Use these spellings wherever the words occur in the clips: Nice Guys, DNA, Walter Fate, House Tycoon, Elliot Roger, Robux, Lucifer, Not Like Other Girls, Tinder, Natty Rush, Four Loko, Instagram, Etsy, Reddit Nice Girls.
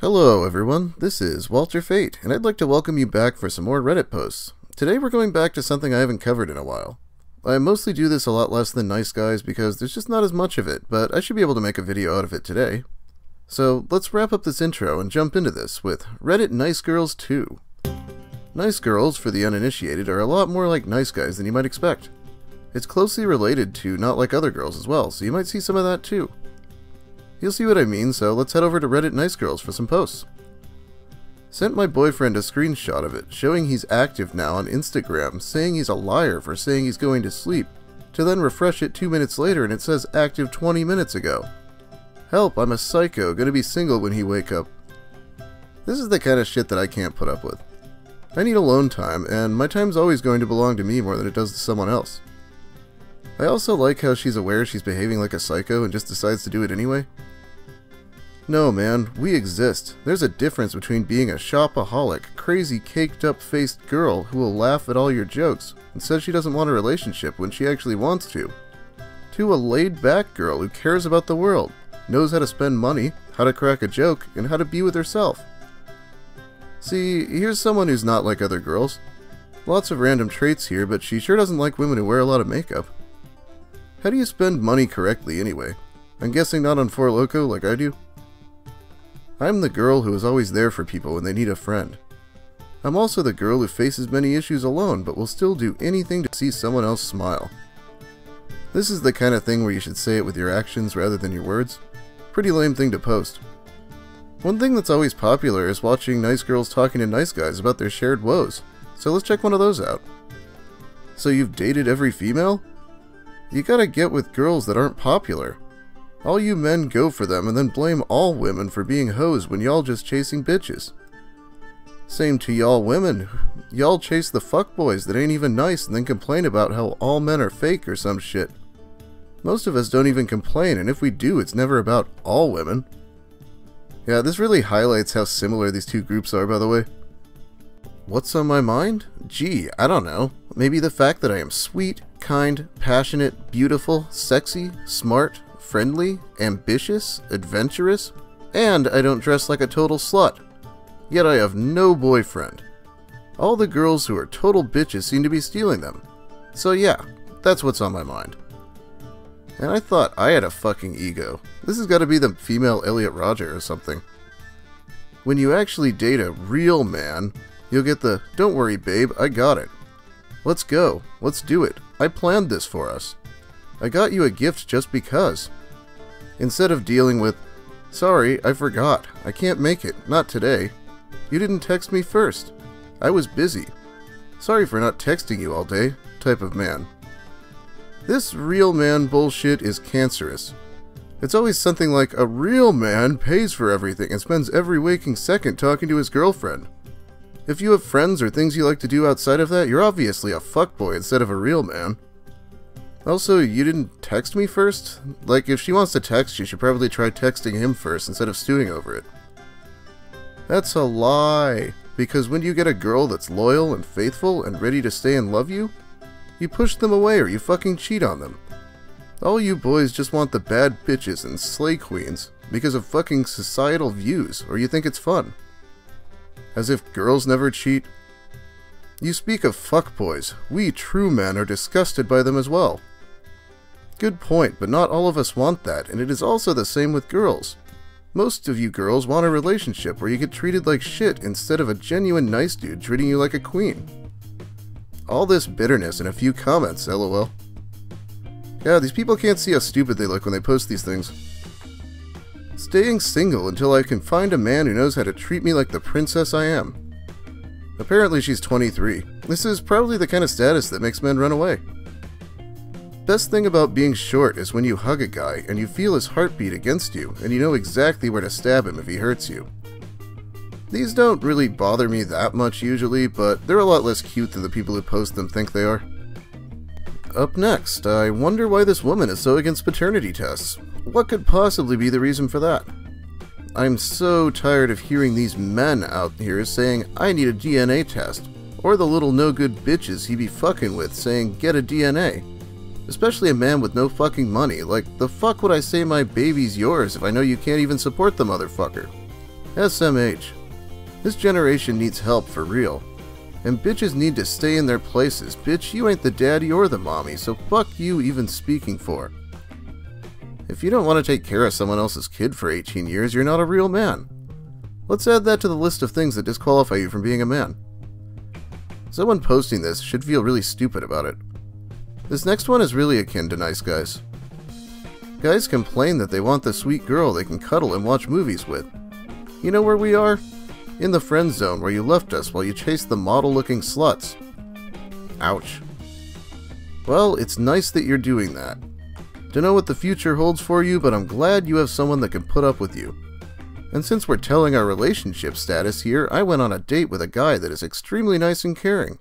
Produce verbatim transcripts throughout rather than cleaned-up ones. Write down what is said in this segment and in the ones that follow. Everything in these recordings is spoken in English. Hello everyone, this is Walter Fate, and I'd like to welcome you back for some more Reddit posts. Today we're going back to something I haven't covered in a while. I mostly do this a lot less than Nice Guys because there's just not as much of it, but I should be able to make a video out of it today. So let's wrap up this intro and jump into this with Reddit Nice Girls two. Nice girls, for the uninitiated, are a lot more like Nice Guys than you might expect. It's closely related to Not Like Other Girls as well, so you might see some of that too. You'll see what I mean, so let's head over to Reddit Nice Girls for some posts. Sent my boyfriend a screenshot of it, showing he's active now on Instagram, saying he's a liar for saying he's going to sleep, to then refresh it two minutes later and it says active twenty minutes ago. Help, I'm a psycho, gonna be single when he wake up. This is the kind of shit that I can't put up with. I need alone time, and my time's always going to belong to me more than it does to someone else. I also like how she's aware she's behaving like a psycho and just decides to do it anyway. No man, we exist. There's a difference between being a shopaholic, crazy caked up faced girl who will laugh at all your jokes and says she doesn't want a relationship when she actually wants to, to a laid back girl who cares about the world, knows how to spend money, how to crack a joke, and how to be with herself. See, here's someone who's not like other girls. Lots of random traits here, but she sure doesn't like women who wear a lot of makeup. How do you spend money correctly anyway? I'm guessing not on Four Loko like I do. I'm the girl who is always there for people when they need a friend. I'm also the girl who faces many issues alone, but will still do anything to see someone else smile. This is the kind of thing where you should say it with your actions rather than your words. Pretty lame thing to post. One thing that's always popular is watching nice girls talking to nice guys about their shared woes, so let's check one of those out. So you've dated every female? You gotta get with girls that aren't popular. All you men go for them and then blame all women for being hoes when y'all just chasing bitches. Same to y'all women. Y'all chase the fuckboys that ain't even nice and then complain about how all men are fake or some shit. Most of us don't even complain, and if we do, it's never about all women. Yeah, this really highlights how similar these two groups are, by the way. What's on my mind? Gee, I don't know. Maybe the fact that I am sweet, kind, passionate, beautiful, sexy, smart, friendly, ambitious, adventurous, and I don't dress like a total slut. Yet I have no boyfriend. All the girls who are total bitches seem to be stealing them. So yeah, that's what's on my mind. And I thought I had a fucking ego. This has got to be the female Elliot Roger or something. When you actually date a real man, you'll get the, don't worry babe, I got it. Let's go, let's do it. I planned this for us. I got you a gift just because. Instead of dealing with, sorry, I forgot, I can't make it, not today. You didn't text me first. I was busy. Sorry for not texting you all day, type of man. This real man bullshit is cancerous. It's always something like, a real man pays for everything and spends every waking second talking to his girlfriend. If you have friends or things you like to do outside of that, you're obviously a fuckboy instead of a real man. Also, you didn't text me first? Like, if she wants to text, you should probably try texting him first instead of stewing over it. That's a lie, because when you get a girl that's loyal and faithful and ready to stay and love you, you push them away or you fucking cheat on them. All you boys just want the bad bitches and slay queens because of fucking societal views, or you think it's fun. As if girls never cheat. You speak of fuckboys. We true men are disgusted by them as well. Good point, but not all of us want that, and it is also the same with girls. Most of you girls want a relationship where you get treated like shit instead of a genuine nice dude treating you like a queen. All this bitterness and a few comments, lol. Yeah, these people can't see how stupid they look when they post these things. Staying single until I can find a man who knows how to treat me like the princess I am. Apparently she's twenty-three. This is probably the kind of status that makes men run away. Best thing about being short is when you hug a guy and you feel his heartbeat against you and you know exactly where to stab him if he hurts you. These don't really bother me that much usually, but they're a lot less cute than the people who post them think they are. Up next, I wonder why this woman is so against paternity tests. What could possibly be the reason for that? I'm so tired of hearing these men out here saying, I need a D N A test, or the little no-good bitches he be fucking with saying, get a D N A. Especially a man with no fucking money, like, the fuck would I say my baby's yours if I know you can't even support the motherfucker? S M H. This generation needs help for real. And bitches need to stay in their places. Bitch, you ain't the daddy or the mommy, so fuck you even speaking for. If you don't want to take care of someone else's kid for eighteen years, you're not a real man. Let's add that to the list of things that disqualify you from being a man. Someone posting this should feel really stupid about it. This next one is really akin to nice guys. Guys complain that they want the sweet girl they can cuddle and watch movies with. You know where we are? In the friend zone where you left us while you chased the model-looking sluts. Ouch. Well, it's nice that you're doing that. Don't know what the future holds for you, but I'm glad you have someone that can put up with you. And since we're telling our relationship status here, I went on a date with a guy that is extremely nice and caring.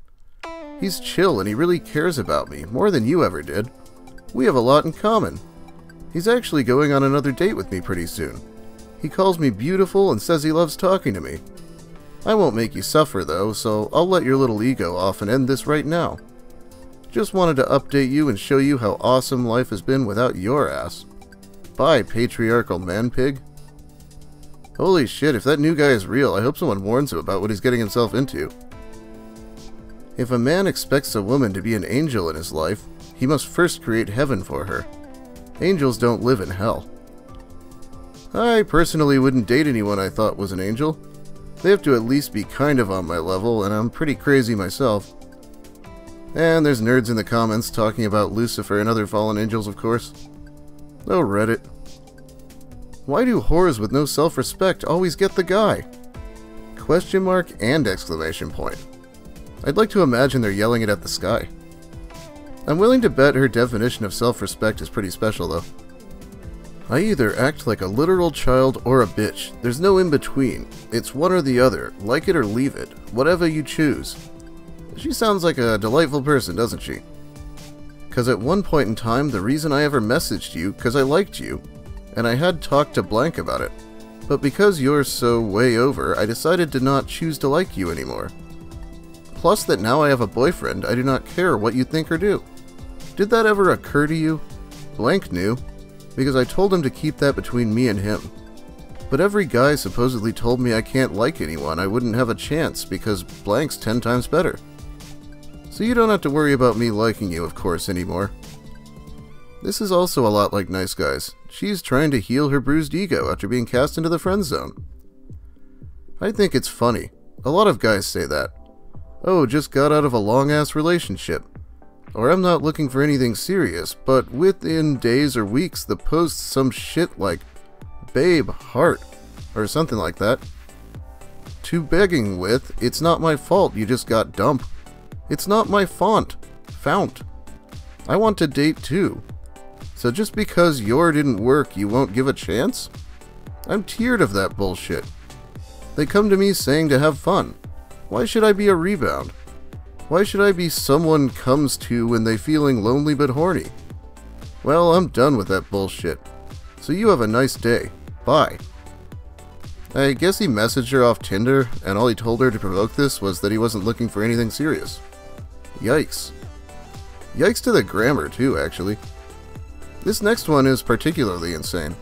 He's chill and he really cares about me, more than you ever did. We have a lot in common. He's actually going on another date with me pretty soon. He calls me beautiful and says he loves talking to me. I won't make you suffer though, so I'll let your little ego off and end this right now. Just wanted to update you and show you how awesome life has been without your ass. Bye, patriarchal man pig. Holy shit, if that new guy is real, I hope someone warns him about what he's getting himself into. If a man expects a woman to be an angel in his life, he must first create heaven for her. Angels don't live in hell. I personally wouldn't date anyone I thought was an angel. They have to at least be kind of on my level, and I'm pretty crazy myself. And there's nerds in the comments talking about Lucifer and other fallen angels, of course. Oh, Reddit. Why do whores with no self-respect always get the guy? Question mark and exclamation point. I'd like to imagine they're yelling it at the sky. I'm willing to bet her definition of self-respect is pretty special, though. I either act like a literal child or a bitch. There's no in-between. It's one or the other. Like it or leave it. Whatever you choose. She sounds like a delightful person, doesn't she? Because at one point in time, the reason I ever messaged you, because I liked you, and I had talked to blank about it. But because you're so way over, I decided to not choose to like you anymore. Plus that now I have a boyfriend, I do not care what you think or do. Did that ever occur to you? Blank knew. Because I told him to keep that between me and him. But every guy supposedly told me I can't like anyone, I wouldn't have a chance because blank's ten times better. So you don't have to worry about me liking you, of course, anymore. This is also a lot like nice guys. She's trying to heal her bruised ego after being cast into the friend zone. I think it's funny. A lot of guys say that. Oh, just got out of a long-ass relationship. Or I'm not looking for anything serious, but within days or weeks the posts some shit like babe heart or something like that. To begging with, it's not my fault you just got dumped. It's not my font. Fount. I want to date too. So just because your didn't work you won't give a chance? I'm tired of that bullshit. They come to me saying to have fun. Why should I be a rebound? Why should I be someone comes to when they feeling lonely but horny? Well, I'm done with that bullshit. So you have a nice day. Bye. I guess he messaged her off Tinder, and all he told her to provoke this was that he wasn't looking for anything serious. Yikes. Yikes to the grammar too, actually. This next one is particularly insane.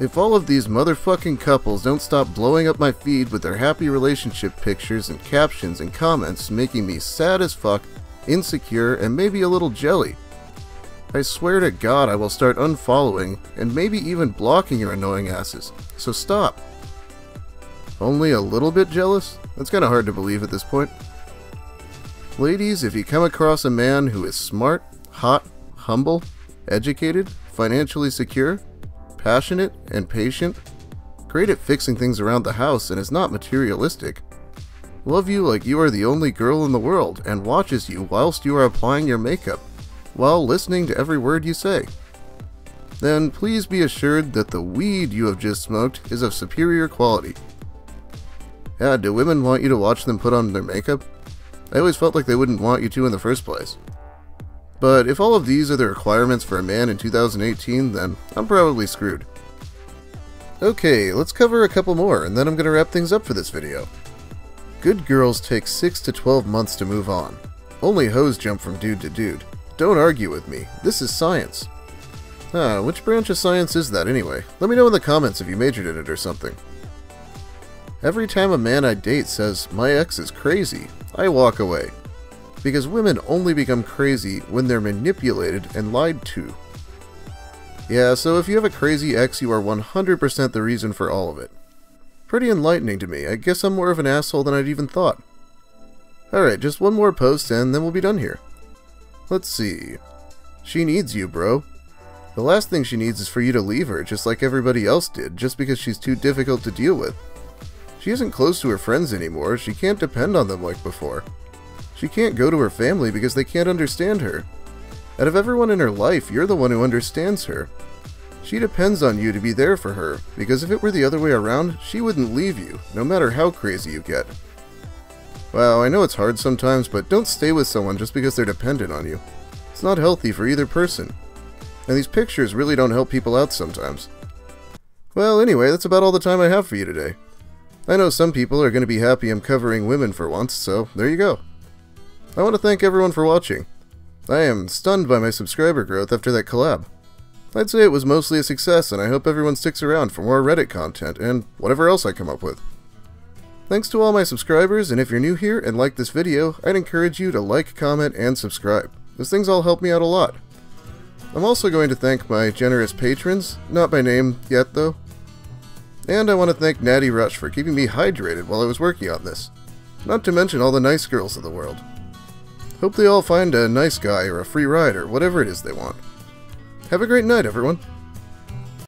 If all of these motherfucking couples don't stop blowing up my feed with their happy relationship pictures and captions and comments, making me sad as fuck, insecure, and maybe a little jelly, I swear to God I will start unfollowing and maybe even blocking your annoying asses. So stop. Only a little bit jealous? That's kinda hard to believe at this point. Ladies, if you come across a man who is smart, hot, humble, educated, financially secure, passionate and patient, great at fixing things around the house and is not materialistic, love you like you are the only girl in the world and watches you whilst you are applying your makeup, while listening to every word you say, then please be assured that the weed you have just smoked is of superior quality. Yeah, do women want you to watch them put on their makeup? I always felt like they wouldn't want you to in the first place. But if all of these are the requirements for a man in two thousand eighteen, then I'm probably screwed. Okay, let's cover a couple more, and then I'm going to wrap things up for this video. Good girls take six to twelve months to move on. Only hoes jump from dude to dude. Don't argue with me. This is science. Ah, which branch of science is that anyway? Let me know in the comments if you majored in it or something. Every time a man I date says, my ex is crazy, I walk away. Because women only become crazy when they're manipulated and lied to. Yeah, so if you have a crazy ex, you are one hundred percent the reason for all of it. Pretty enlightening to me. I guess I'm more of an asshole than I'd even thought. Alright, just one more post and then we'll be done here. Let's see. She needs you, bro. The last thing she needs is for you to leave her, just like everybody else did, just because she's too difficult to deal with. She isn't close to her friends anymore. She can't depend on them like before. She can't go to her family because they can't understand her. Out of everyone in her life, you're the one who understands her. She depends on you to be there for her, because if it were the other way around, she wouldn't leave you, no matter how crazy you get. Wow, I know it's hard sometimes, but don't stay with someone just because they're dependent on you. It's not healthy for either person. And these pictures really don't help people out sometimes. Well, anyway, that's about all the time I have for you today. I know some people are going to be happy I'm covering women for once, so there you go. I want to thank everyone for watching. I am stunned by my subscriber growth after that collab. I'd say it was mostly a success, and I hope everyone sticks around for more Reddit content and whatever else I come up with. Thanks to all my subscribers, and if you're new here and like this video, I'd encourage you to like, comment, and subscribe. Those things all help me out a lot. I'm also going to thank my generous patrons, not by name yet though. And I want to thank Natty Rush for keeping me hydrated while I was working on this. Not to mention all the nice girls of the world. Hope they all find a nice guy or a free ride or whatever it is they want. Have a great night, everyone.